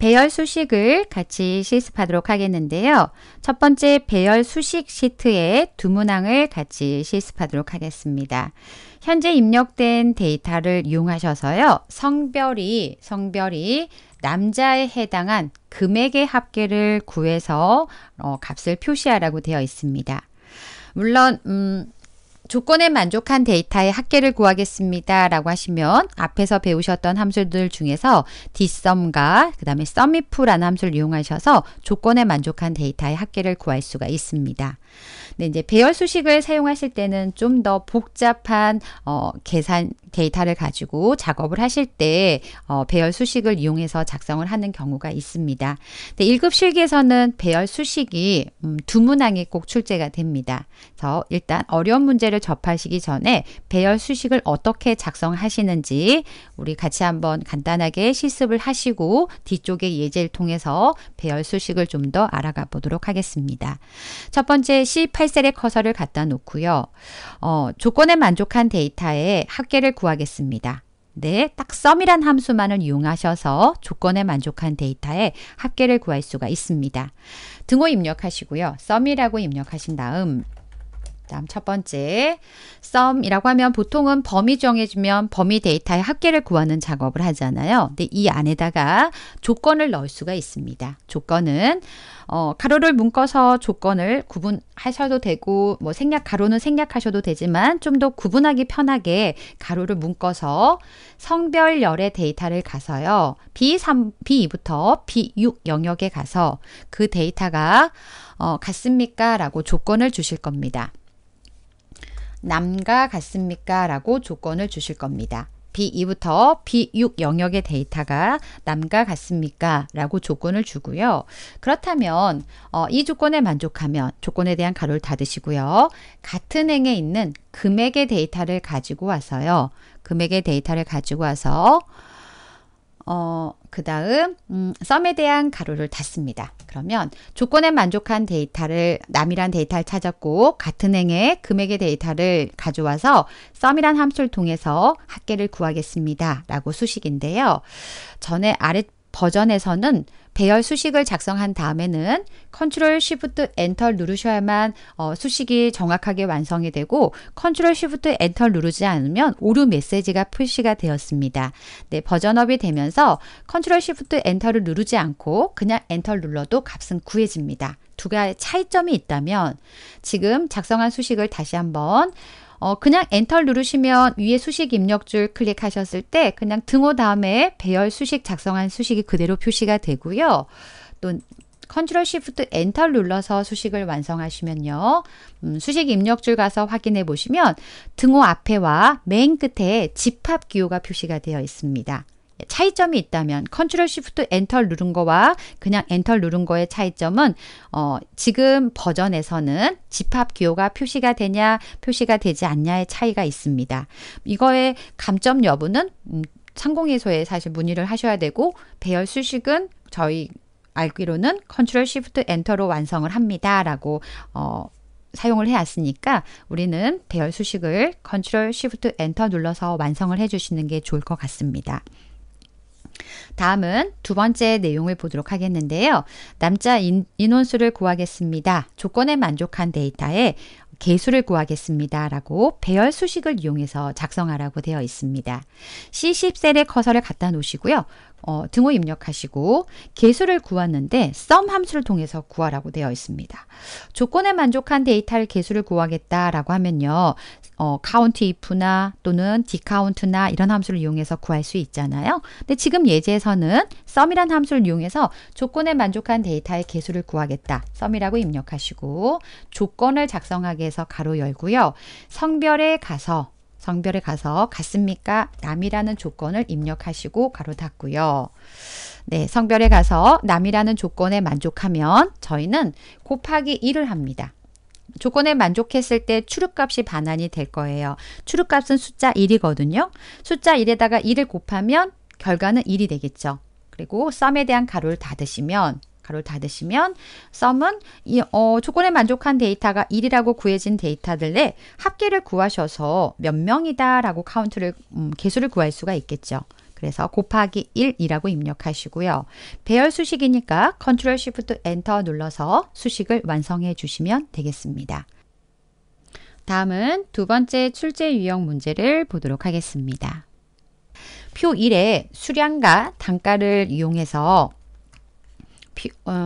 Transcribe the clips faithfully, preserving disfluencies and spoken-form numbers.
배열 수식을 같이 실습하도록 하겠는데요. 첫 번째 배열 수식 시트의 두 문항을 같이 실습하도록 하겠습니다. 현재 입력된 데이터를 이용하셔서요. 성별이, 성별이 남자에 해당한 금액의 합계를 구해서 어, 값을 표시하라고 되어 있습니다. 물론 음, 조건에 만족한 데이터의 합계를 구하겠습니다 라고 하시면 앞에서 배우셨던 함수들 중에서 dsum과 그 다음에 sumif라는 함수를 이용하셔서 조건에 만족한 데이터의 합계를 구할 수가 있습니다. 근데 이제 배열 수식을 사용하실 때는 좀 더 복잡한 어, 계산 데이터를 가지고 작업을 하실 때 어, 배열 수식을 이용해서 작성을 하는 경우가 있습니다. 근데 일 급 실기에서는 배열 수식이 음, 두 문항이 꼭 출제가 됩니다. 그래서 일단 어려운 문제를 접하시기 전에 배열 수식을 어떻게 작성하시는지 우리 같이 한번 간단하게 실습을 하시고 뒤쪽의 예제를 통해서 배열 수식을 좀 더 알아가 보도록 하겠습니다. 첫 번째 씨 팔 셀에 커서를 갖다 놓고요. 어, 조건에 만족한 데이터의 합계를 구하겠습니다. 네, 딱 썸이란 함수만을 이용하셔서 조건에 만족한 데이터의 합계를 구할 수가 있습니다. 등호 입력하시고요. 썸이라고 입력하신 다음 다음 첫 번째, 썸이라고 하면 보통은 범위 정해주면 범위 데이터의 합계를 구하는 작업을 하잖아요. 근데 이 안에다가 조건을 넣을 수가 있습니다. 조건은 어, 가로를 묶어서 조건을 구분하셔도 되고 뭐 생략 가로는 생략하셔도 되지만 좀 더 구분하기 편하게 가로를 묶어서 성별열의 데이터를 가서요. 비 삼, 비 이부터 비 육 영역에 가서 그 데이터가 어, 같습니까? 라고 조건을 주실 겁니다. 남과 같습니까? 라고 조건을 주실 겁니다. 비 이부터 비 육 영역의 데이터가 남과 같습니까? 라고 조건을 주고요. 그렇다면 어, 이 조건에 만족하면 조건에 대한 가로를 닫으시고요. 같은 행에 있는 금액의 데이터를 가지고 와서요. 금액의 데이터를 가지고 와서 어, 그 다음 음, 썸에 대한 가로를 닫습니다. 그러면 조건에 만족한 데이터를 남이란 데이터를 찾았고 같은 행에 금액의 데이터를 가져와서 썸이란 함수를 통해서 합계를 구하겠습니다. 라고 수식인데요. 전에 아래 버전에서는 배열 수식을 작성한 다음에는 컨트롤 쉬프트 엔터 누르셔야만 어, 수식이 정확하게 완성이 되고 컨트롤 쉬프트 엔터 누르지 않으면 오류 메시지가 표시가 되었습니다. 네, 버전업이 되면서 컨트롤 쉬프트 엔터를 누르지 않고 그냥 엔터를 눌러도 값은 구해집니다. 두 가지 차이점이 있다면 지금 작성한 수식을 다시 한번 어, 그냥 엔터를 누르시면 위에 수식 입력줄 클릭하셨을 때 그냥 등호 다음에 배열 수식 작성한 수식이 그대로 표시가 되고요. 또 컨트롤 쉬프트 엔터를 눌러서 수식을 완성하시면요. 음, 수식 입력줄 가서 확인해 보시면 등호 앞에와 맨 끝에 집합 기호가 표시가 되어 있습니다. 차이점이 있다면 컨트롤 쉬프트 엔터 누른 거와 그냥 엔터 누른 거의 차이점은 어, 지금 버전에서는 집합 기호가 표시가 되냐 표시가 되지 않냐의 차이가 있습니다. 이거의 감점 여부는 음, 상공회의소에 사실 문의를 하셔야 되고 배열 수식은 저희 알기로는 컨트롤 쉬프트 엔터로 완성을 합니다. 라고 어, 사용을 해왔으니까 우리는 배열 수식을 컨트롤 쉬프트 엔터 눌러서 완성을 해주시는 게 좋을 것 같습니다. 다음은 두 번째 내용을 보도록 하겠는데요. 남자 인, 인원수를 구하겠습니다. 조건에 만족한 데이터에 개수를 구하겠습니다. 라고 배열 수식을 이용해서 작성하라고 되어 있습니다. 씨 십 셀에 커서를 갖다 놓으시고요. 어, 등호 입력하시고 개수를 구하는데 썸 함수를 통해서 구하라고 되어 있습니다. 조건에 만족한 데이터를 개수를 구하겠다라고 하면요. 어, 카운트 이프나 또는 디카운트나 이런 함수를 이용해서 구할 수 있잖아요. 근데 지금 예제에서는 썸이란 함수를 이용해서 조건에 만족한 데이터의 개수를 구하겠다. 썸이라고 입력하시고 조건을 작성하기 위해서 가로 열고요. 성별에 가서 성별에 가서 같습니까? 남이라는 조건을 입력하시고 가로 닫고요. 네, 성별에 가서 남이라는 조건에 만족하면 저희는 곱하기 일을 합니다. 조건에 만족했을 때 출력값이 반환이 될 거예요. 출력값은 숫자 일이거든요. 숫자 일에다가 일을 곱하면 결과는 일이 되겠죠. 그리고 썸에 대한 가로를 닫으시면 가로를 닫으시면 썸은 이, 어, 조건에 만족한 데이터가 일이라고 구해진 데이터들에 합계를 구하셔서 몇 명이다 라고 카운트를 음, 개수를 구할 수가 있겠죠. 그래서 곱하기 일이라고 입력하시고요. 배열 수식이니까 컨트롤 쉬프트 엔터 눌러서 수식을 완성해 주시면 되겠습니다. 다음은 두 번째 출제 유형 문제를 보도록 하겠습니다. 표 일에 수량과 단가를 이용해서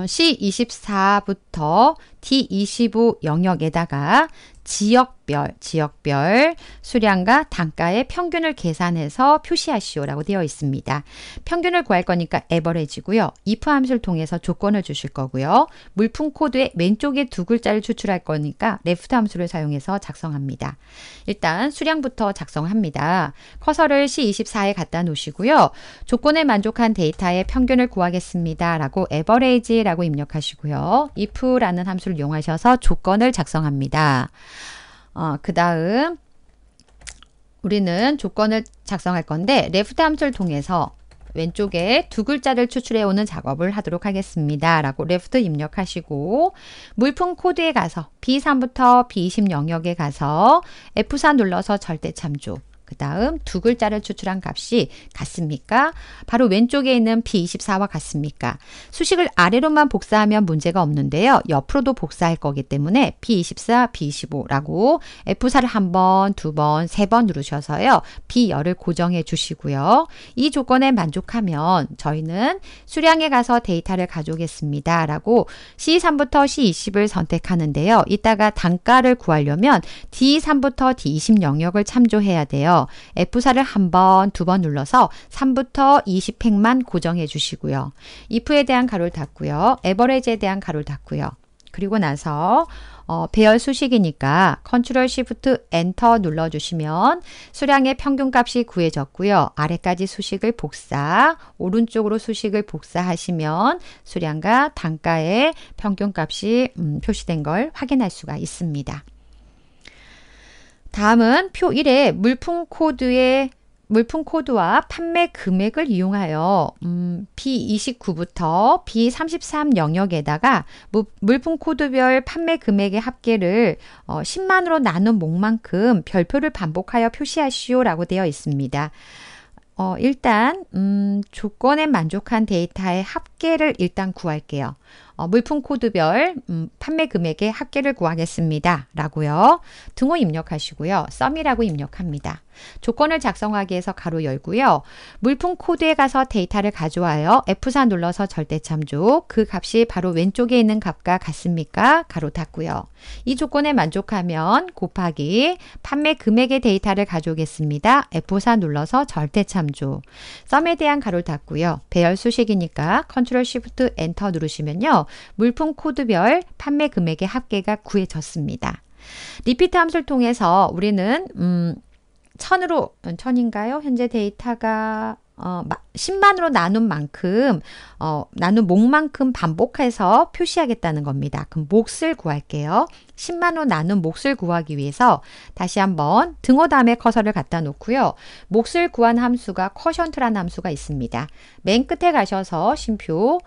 씨 이십사부터 디 이십오 영역에다가 지역별, 지역별 수량과 단가의 평균을 계산해서 표시하시오라고 되어 있습니다. 평균을 구할 거니까 에버리지고요. if 함수를 통해서 조건을 주실 거고요. 물품 코드의 왼쪽에 두 글자를 추출할 거니까 left 함수를 사용해서 작성합니다. 일단 수량부터 작성합니다. 커서를 씨 이십사에 갖다 놓으시고요. 조건에 만족한 데이터의 평균을 구하겠습니다. 라고 average라고 입력하시고요. if라는 함수를 이용하셔서 조건을 작성합니다. 어, 그 다음 우리는 조건을 작성할 건데 left 함수를 통해서 왼쪽에 두 글자를 추출해오는 작업을 하도록 하겠습니다. 라고 left 입력하시고 물품 코드에 가서 비 삼부터 비 이십 영역에 가서 에프 사 눌러서 절대 참조, 그 다음 두 글자를 추출한 값이 같습니까? 바로 왼쪽에 있는 비 이십사와 같습니까? 수식을 아래로만 복사하면 문제가 없는데요. 옆으로도 복사할 거기 때문에 비 이십사, 비 이십오라고 에프 사를 한 번, 두 번, 세 번 누르셔서요. B열을 고정해 주시고요. 이 조건에 만족하면 저희는 수량에 가서 데이터를 가져오겠습니다. 라고 씨 삼부터 씨 이십을 선택하는데요. 이따가 단가를 구하려면 디 삼부터 디 이십 영역을 참조해야 돼요. 에프 사를 한 번, 두 번 눌러서 삼부터 이십 획만 고정해 주시고요. if에 대한 가로를 닫고요. average에 대한 가로를 닫고요. 그리고 나서 어, 배열 수식이니까 컨트롤 쉬프트 엔터 눌러주시면 수량의 평균값이 구해졌고요. 아래까지 수식을 복사, 오른쪽으로 수식을 복사하시면 수량과 단가의 평균값이 음, 표시된 걸 확인할 수가 있습니다. 다음은 표 일에 물품 코드의 물품 코드와 판매 금액을 이용하여 음, 비 이십구부터 비 삼십삼 영역에다가 무, 물품 코드별 판매 금액의 합계를 어, 십만으로 나눈 목만큼 별표를 반복하여 표시하시오라고 되어 있습니다. 어, 일단 음, 조건에 만족한 데이터의 합계를 일단 구할게요. 어, 물품 코드별 음, 판매 금액의 합계를 구하겠습니다. 라고요. 등호 입력하시고요. 썸이라고 입력합니다. 조건을 작성하기 위해서 가로 열고요. 물품 코드에 가서 데이터를 가져와요. 에프 사 눌러서 절대 참조. 그 값이 바로 왼쪽에 있는 값과 같습니까? 가로 닫고요. 이 조건에 만족하면 곱하기 판매 금액의 데이터를 가져오겠습니다. 에프 사 눌러서 절대 참조. 썸에 대한 가로 닫고요. 배열 수식이니까 컨트롤 쉬프트 엔터 누르시면요. 물품 코드별 판매 금액의 합계가 구해졌습니다. 리피트 함수를 통해서 우리는 음, 천으로 천인가요? 현재 데이터가 어, 십만으로 나눈 만큼 어, 나눈 목만큼 반복해서 표시하겠다는 겁니다. 그럼 몫을 구할게요. 십만으로 나눈 몫을 구하기 위해서 다시 한번 등호 다음에 커서를 갖다 놓고요. 몫을 구한 함수가 쿼션트라는 함수가 있습니다. 맨 끝에 가셔서 쉼표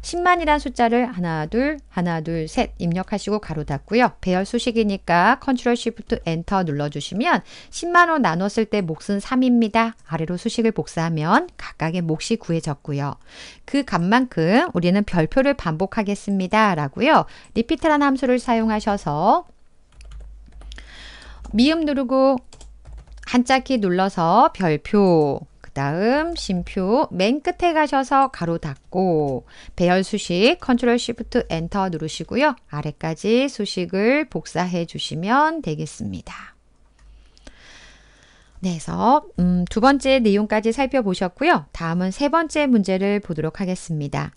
십만이란 숫자를 하나, 둘, 하나, 둘, 셋 입력하시고 가로 닫고요. 배열 수식이니까 컨트롤 쉬프트 엔터 눌러주시면 십만으로 나눴을 때 몫은 삼입니다. 아래로 수식을 복사하면 각각의 몫이 구해졌고요. 그 값만큼 우리는 별표를 반복하겠습니다. 라고요. 리피트라는 함수를 사용하셔서 미음 누르고 한자키 눌러서 별표, 다음 쉼표 맨 끝에 가셔서 가로 닫고 배열 수식 컨트롤 쉬프트 엔터 누르시고요. 아래까지 수식을 복사해 주시면 되겠습니다. 네, 그래서 음, 두 번째 내용까지 살펴보셨고요. 다음은 세 번째 문제를 보도록 하겠습니다.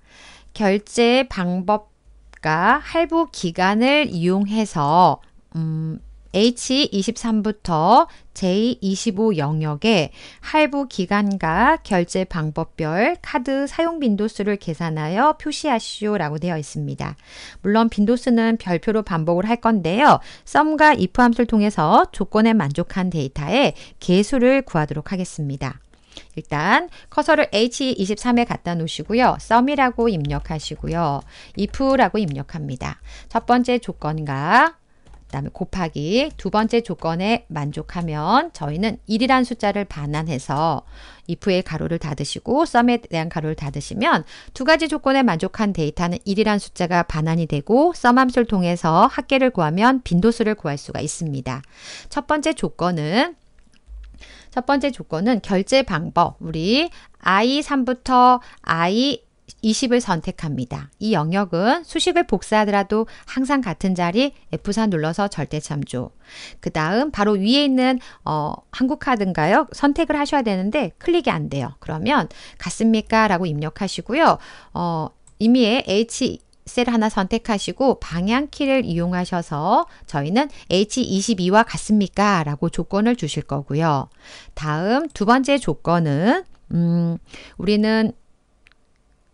결제 방법과 할부 기간을 이용해서 음, 에이치 이십삼부터 제이 이십오 영역에 할부 기간과 결제 방법별 카드 사용 빈도수를 계산하여 표시하시오 라고 되어 있습니다. 물론 빈도수는 별표로 반복을 할 건데요. 썸과 if 함수를 통해서 조건에 만족한 데이터의 개수를 구하도록 하겠습니다. 일단 커서를 에이치 이십삼에 갖다 놓으시고요. 썸이라고 입력하시고요. if라고 입력합니다. 첫 번째 조건과 그 다음에 곱하기 두 번째 조건에 만족하면 저희는 일이란 숫자를 반환해서 if의 가로를 닫으시고 썸에 대한 가로를 닫으시면 두 가지 조건에 만족한 데이터는 일이란 숫자가 반환이 되고 썸 함수를 통해서 합계를 구하면 빈도수를 구할 수가 있습니다. 첫 번째 조건은 첫 번째 조건은 결제 방법, 우리 아이 삼부터 아이 이십을 선택합니다. 이 영역은 수식을 복사하더라도 항상 같은 자리 에프 사 눌러서 절대 참조. 그 다음 바로 위에 있는 어, 한국카드인가요? 선택을 하셔야 되는데 클릭이 안 돼요. 그러면 같습니까? 라고 입력하시고요. 어, 임의의 H 셀 하나 선택하시고 방향키를 이용하셔서 저희는 에이치 이십이와 같습니까? 라고 조건을 주실 거고요. 다음 두 번째 조건은 음, 우리는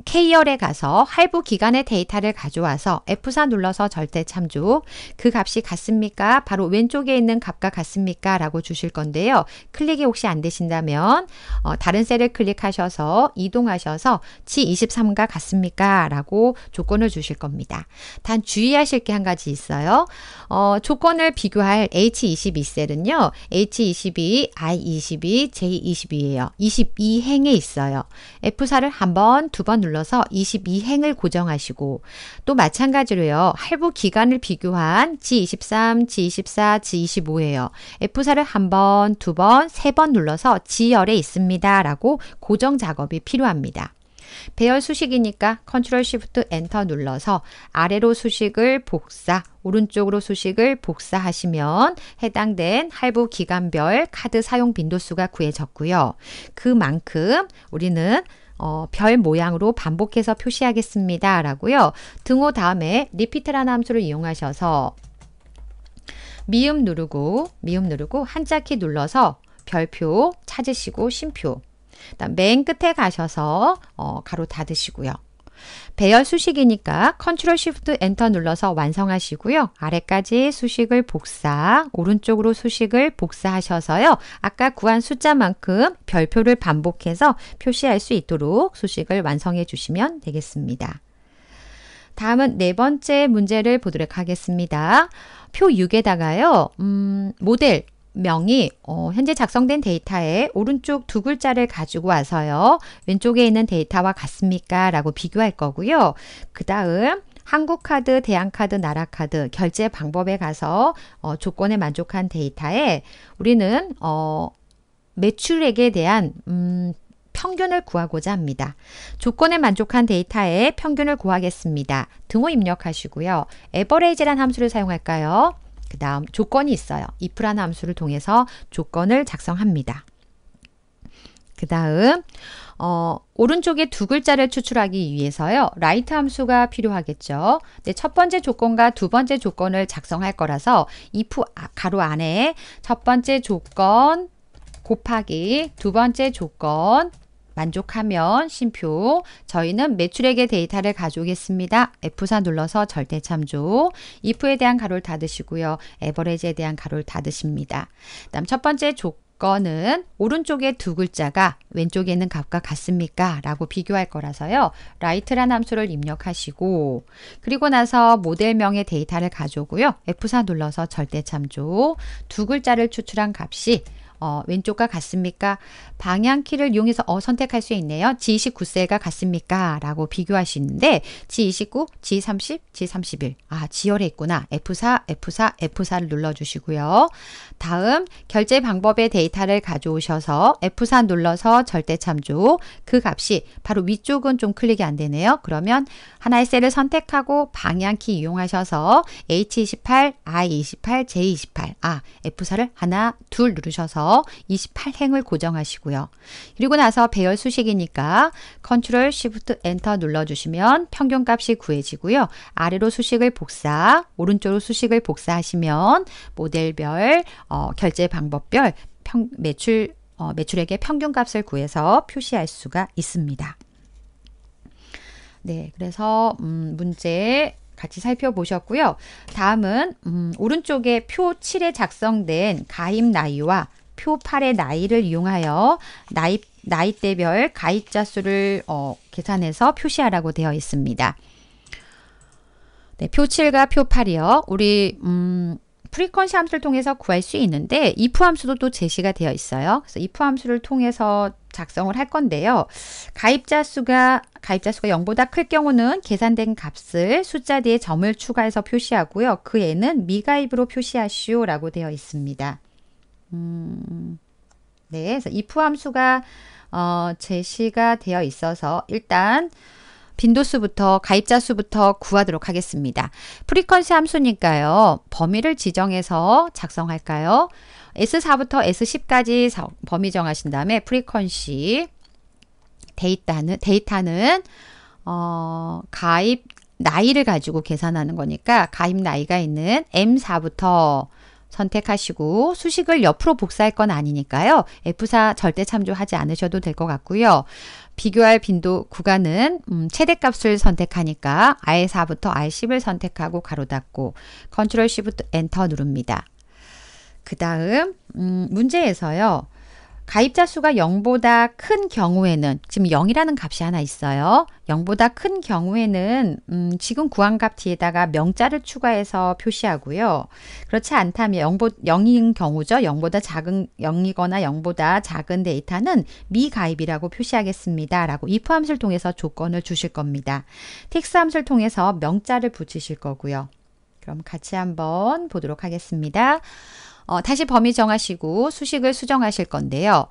K열에 가서 할부 기간의 데이터를 가져와서 에프 사 눌러서 절대 참조, 그 값이 같습니까? 바로 왼쪽에 있는 값과 같습니까? 라고 주실 건데요. 클릭이 혹시 안 되신다면 어, 다른 셀을 클릭하셔서 이동하셔서 지 이십삼과 같습니까? 라고 조건을 주실 겁니다. 단 주의하실 게 한 가지 있어요. 어, 조건을 비교할 에이치 이십이 셀은요. 에이치 이십이, 아이 이십이, 제이 이십이예요. 이십이 행에 있어요. 에프 사를 한 번, 두 번 눌러서 눌러서 이십이 행을 고정하시고 또 마찬가지로요. 할부 기간을 비교한 지 이십삼, 지 이십사, 지 이십오예요. 에프 사를 한 번, 두 번, 세 번 눌러서 G열에 있습니다. 라고 고정 작업이 필요합니다. 배열 수식이니까 컨트롤 쉬프트 엔터 눌러서 아래로 수식을 복사, 오른쪽으로 수식을 복사하시면 해당된 할부 기간별 카드 사용 빈도수가 구해졌고요. 그만큼 우리는 어, 별 모양으로 반복해서 표시하겠습니다. 라고요. 등호 다음에 리피트라는 함수를 이용하셔서 미음 누르고 미음 누르고 한자키 눌러서 별표 찾으시고 쉼표. 그다음 맨 끝에 가셔서 어, 가로 닫으시고요. 배열 수식이니까 컨트롤 쉬프트 엔터 눌러서 완성하시고요. 아래까지 수식을 복사, 오른쪽으로 수식을 복사하셔서요. 아까 구한 숫자만큼 별표를 반복해서 표시할 수 있도록 수식을 완성해 주시면 되겠습니다. 다음은 네 번째 문제를 보도록 하겠습니다. 표 육에다가요. 음, 모델 명이 어, 현재 작성된 데이터의 오른쪽 두 글자를 가지고 와서요. 왼쪽에 있는 데이터와 같습니까? 라고 비교할 거고요. 그 다음 한국카드, 대한카드, 나라카드 결제 방법에 가서 어, 조건에 만족한 데이터에 우리는 어, 매출액에 대한 음, 평균을 구하고자 합니다. 조건에 만족한 데이터의 평균을 구하겠습니다. 등호 입력하시고요. 에버레이지란 함수를 사용할까요? 그 다음 조건이 있어요. if라는 함수를 통해서 조건을 작성합니다. 그 다음 어, 오른쪽에 두 글자를 추출하기 위해서요. 라이트 함수가 필요하겠죠. 네, 첫 번째 조건과 두 번째 조건을 작성할 거라서 if 가로 안에 첫 번째 조건 곱하기 두 번째 조건 만족하면 쉼표, 저희는 매출액의 데이터를 가져오겠습니다. 에프 사 눌러서 절대 참조, if에 대한 가로를 닫으시고요. 에버리지에 대한 가로를 닫으십니다. 그 다음 첫 번째 조건은 오른쪽에 두 글자가 왼쪽에 있는 값과 같습니까? 라고 비교할 거라서요. 라이트란 함수를 입력하시고 그리고 나서 모델명의 데이터를 가져오고요. 에프 사 눌러서 절대 참조, 두 글자를 추출한 값이 어, 왼쪽과 같습니까? 방향키를 이용해서 어, 선택할 수 있네요. 지 이십구 셀과 같습니까? 라고 비교하시는데 지 이십구, 지 삼십, 지 삼십일. 아, G열에 있구나. 에프 사, 에프 사, 에프 사를 눌러주시고요. 다음 결제 방법의 데이터를 가져오셔서 에프 사 눌러서 절대 참조. 그 값이 바로 위쪽은 좀 클릭이 안 되네요. 그러면 하나의 셀을 선택하고 방향키 이용하셔서 에이치 이십팔, 아이 이십팔, 제이 이십팔. 아, 에프 사를 하나, 둘 누르셔서 이십팔 행을 고정하시고요. 그리고 나서 배열 수식이니까 컨트롤 쉬프트 엔터 눌러주시면 평균값이 구해지고요. 아래로 수식을 복사, 오른쪽으로 수식을 복사하시면 모델별, 어, 결제 방법별 평, 매출, 어, 매출액의 평균값을 구해서 표시할 수가 있습니다. 네, 그래서 음, 문제 같이 살펴보셨고요. 다음은 음, 오른쪽에 표 칠에 작성된 가입 나이와 표 팔의 나이를 이용하여 나이, 나이대별 가입자 수를 어, 계산해서 표시하라고 되어 있습니다. 네, 표 칠과 표 팔이요. 우리 음, 프리퀀시 함수를 통해서 구할 수 있는데 if 함수도 또 제시가 되어 있어요. 그래서 if 함수를 통해서 작성을 할 건데요. 가입자 수가 가입자 수가 영보다 클 경우는 계산된 값을 숫자 뒤에 점을 추가해서 표시하고요. 그 애는 미가입으로 표시하시오라고 되어 있습니다. 음, 네, 그래서 if 함수가 어, 제시가 되어 있어서 일단 빈도수부터 가입자 수부터 구하도록 하겠습니다. 프리퀀시 함수니까요. 범위를 지정해서 작성할까요? 에스 사부터 에스 십까지 범위 정하신 다음에 프리퀀시 데이터는 데이터는 어, 가입 나이를 가지고 계산하는 거니까 가입 나이가 있는 엠 사부터 선택하시고 수식을 옆으로 복사할 건 아니니까요. 에프 사 절대 참조하지 않으셔도 될 것 같고요. 비교할 빈도 구간은 음, 최대값을 선택하니까 아이 사부터 아이 십을 선택하고 가로 닫고 컨트롤 C부터 엔터 누릅니다. 그 다음 음, 문제에서요. 가입자 수가 영보다 큰 경우에는 지금 영이라는 값이 하나 있어요. 영보다 큰 경우에는 음, 지금 구한 값 뒤에다가 명자를 추가해서 표시하고요. 그렇지 않다면 영인 경우죠. 영보다 작은 영이거나 영보다 작은 데이터는 미가입이라고 표시하겠습니다. 라고 if 함수를 통해서 조건을 주실 겁니다. 텍스 함수를 통해서 명자를 붙이실 거고요. 그럼 같이 한번 보도록 하겠습니다. 어, 다시 범위 정하시고 수식을 수정하실 건데요.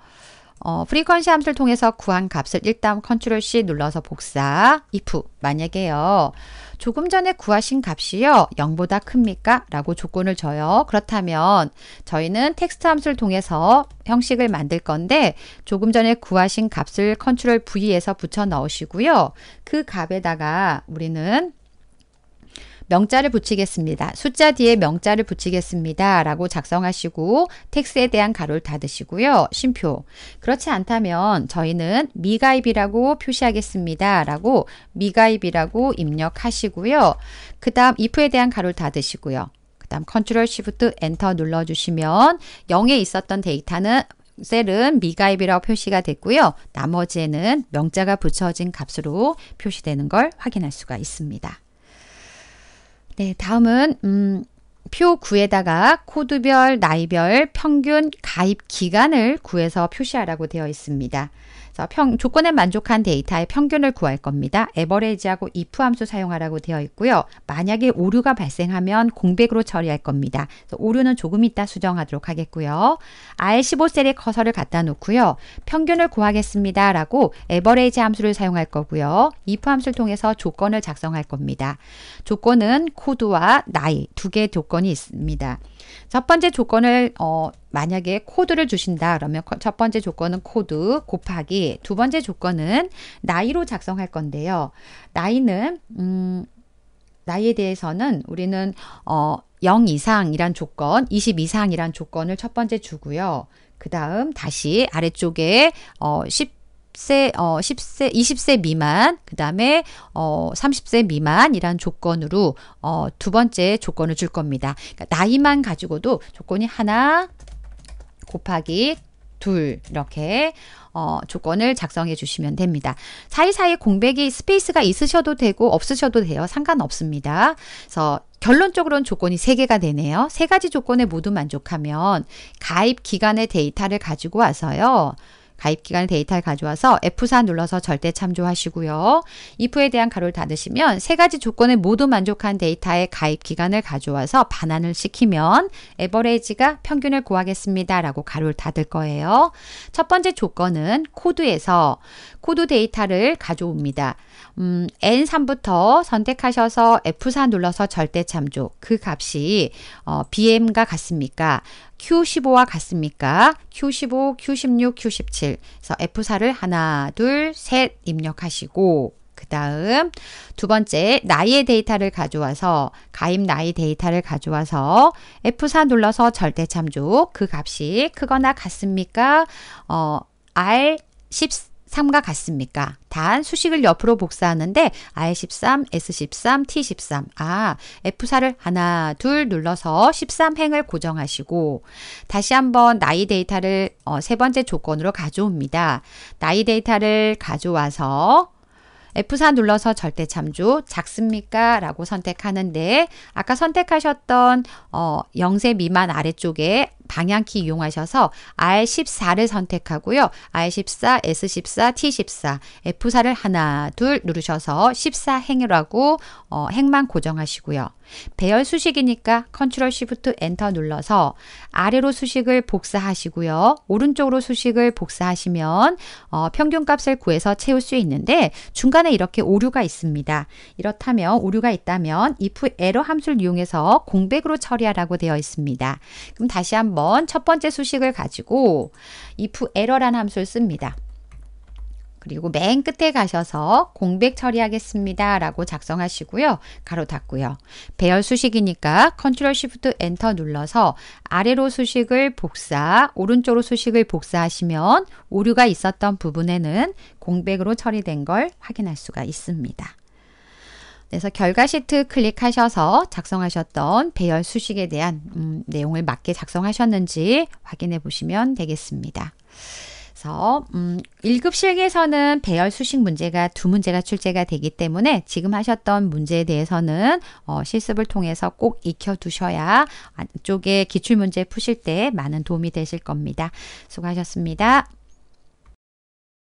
어, 프리퀀시 함수를 통해서 구한 값을 일단 컨트롤 C 눌러서 복사, if 만약에요. 조금 전에 구하신 값이요. 영보다 큽니까? 라고 조건을 줘요. 그렇다면 저희는 텍스트 함수를 통해서 형식을 만들 건데 조금 전에 구하신 값을 컨트롤 V에서 붙여 넣으시고요. 그 값에다가 우리는 명자를 붙이겠습니다. 숫자 뒤에 명자를 붙이겠습니다. 라고 작성하시고 텍스트에 대한 가로를 닫으시고요. 쉼표. 그렇지 않다면 저희는 미가입이라고 표시하겠습니다. 라고 미가입이라고 입력하시고요. 그 다음 if에 대한 가로를 닫으시고요. 그 다음 컨트롤 시프트 엔터 눌러주시면 영에 있었던 데이터는 셀은 미가입이라고 표시가 됐고요. 나머지에는 명자가 붙여진 값으로 표시되는 걸 확인할 수가 있습니다. 네, 다음은 음, 표 구에다가 코드별, 나이별, 평균, 가입 기간을 구해서 표시하라고 되어 있습니다. 그래서 평, 조건에 만족한 데이터의 평균을 구할 겁니다. 에버리지하고 if 함수 사용하라고 되어 있고요. 만약에 오류가 발생하면 공백으로 처리할 겁니다. 그래서 오류는 조금 이따 수정하도록 하겠고요. 아이 십오 셀에 커서를 갖다 놓고요. 평균을 구하겠습니다. 라고 에버리지 함수를 사용할 거고요. if 함수를 통해서 조건을 작성할 겁니다. 조건은 코드와 나이 두 개의 조건이 있습니다. 첫 번째 조건을 어, 만약에 코드를 주신다 그러면 첫 번째 조건은 코드 곱하기 두 번째 조건은 나이로 작성할 건데요. 나이는 음, 나이에 대해서는 우리는 어, 영 이상이란 조건, 이십 이상이란 조건을 첫 번째 주고요. 그 다음 다시 아래쪽에 어, 십 세, 어, 십 세, 이십 세 미만, 그 다음에 어, 삼십 세 미만이란 조건으로 어, 두 번째 조건을 줄 겁니다. 그러니까 나이만 가지고도 조건이 하나 곱하기 둘 이렇게 어, 조건을 작성해 주시면 됩니다. 사이사이 공백이 스페이스가 있으셔도 되고 없으셔도 돼요. 상관없습니다. 그래서 결론적으로는 조건이 세 개가 되네요. 세 가지 조건에 모두 만족하면 가입 기간의 데이터를 가지고 와서요. 가입기간의 데이터를 가져와서 에프 사 눌러서 절대 참조하시고요. if에 대한 가로를 닫으시면 세 가지 조건에 모두 만족한 데이터의 가입기간을 가져와서 반환을 시키면 에버리지가 평균을 구하겠습니다. 라고 가로를 닫을 거예요. 첫 번째 조건은 코드에서 코드 데이터를 가져옵니다. 음, 엔 삼부터 선택하셔서 에프 사 눌러서 절대 참조 그 값이 어, 비엠과 같습니까? 큐 십오와 같습니까? 큐 십오, 큐 십육, 큐 십칠. 그래서 에프 사를 하나, 둘, 셋 입력하시고 그 다음 두 번째 나이의 데이터를 가져와서 가입 나이 데이터를 가져와서 에프 사 눌러서 절대 참조 그 값이 크거나 같습니까? 어, 알 십삼과 같습니까? 단 수식을 옆으로 복사하는데 아이 십삼, 에스 십삼, 티 십삼. 아, 에프 사를 하나, 둘 눌러서 십삼 행을 고정하시고 다시 한번 나이 데이터를 어, 세 번째 조건으로 가져옵니다. 나이 데이터를 가져와서 에프 사 눌러서 절대 참조 작습니까? 라고 선택하는데, 아까 선택하셨던 어, 영 세 미만 아래쪽에 방향키 이용하셔서 알 십사를 선택하고요. 알 십사, 에스 십사, 티 십사, 에프 사를 하나, 둘 누르셔서 십사 행이라고 어, 행만 고정하시고요. 배열 수식이니까 컨트롤 쉬프트 엔터 눌러서 아래로 수식을 복사하시고요. 오른쪽으로 수식을 복사하시면 어, 평균값을 구해서 채울 수 있는데 중간에 이렇게 오류가 있습니다. 이렇다면 오류가 있다면 if 에러 함수를 이용해서 공백으로 처리하라고 되어 있습니다. 그럼 다시 한번 첫 번째 수식을 가지고 if 에러라는 함수를 씁니다. 그리고 맨 끝에 가셔서 공백 처리하겠습니다 라고 작성하시고요. 가로 닫고요. 배열 수식이니까 컨트롤 쉬프트 엔터 눌러서 아래로 수식을 복사, 오른쪽으로 수식을 복사하시면 오류가 있었던 부분에는 공백으로 처리된 걸 확인할 수가 있습니다. 그래서 결과 시트 클릭하셔서 작성하셨던 배열 수식에 대한 음, 내용을 맞게 작성하셨는지 확인해 보시면 되겠습니다. 그래서 음, 일 급 실기에서는 배열 수식 문제가 두 문제가 출제가 되기 때문에 지금 하셨던 문제에 대해서는 어, 실습을 통해서 꼭 익혀두셔야 안쪽에 기출문제 푸실 때 많은 도움이 되실 겁니다. 수고하셨습니다.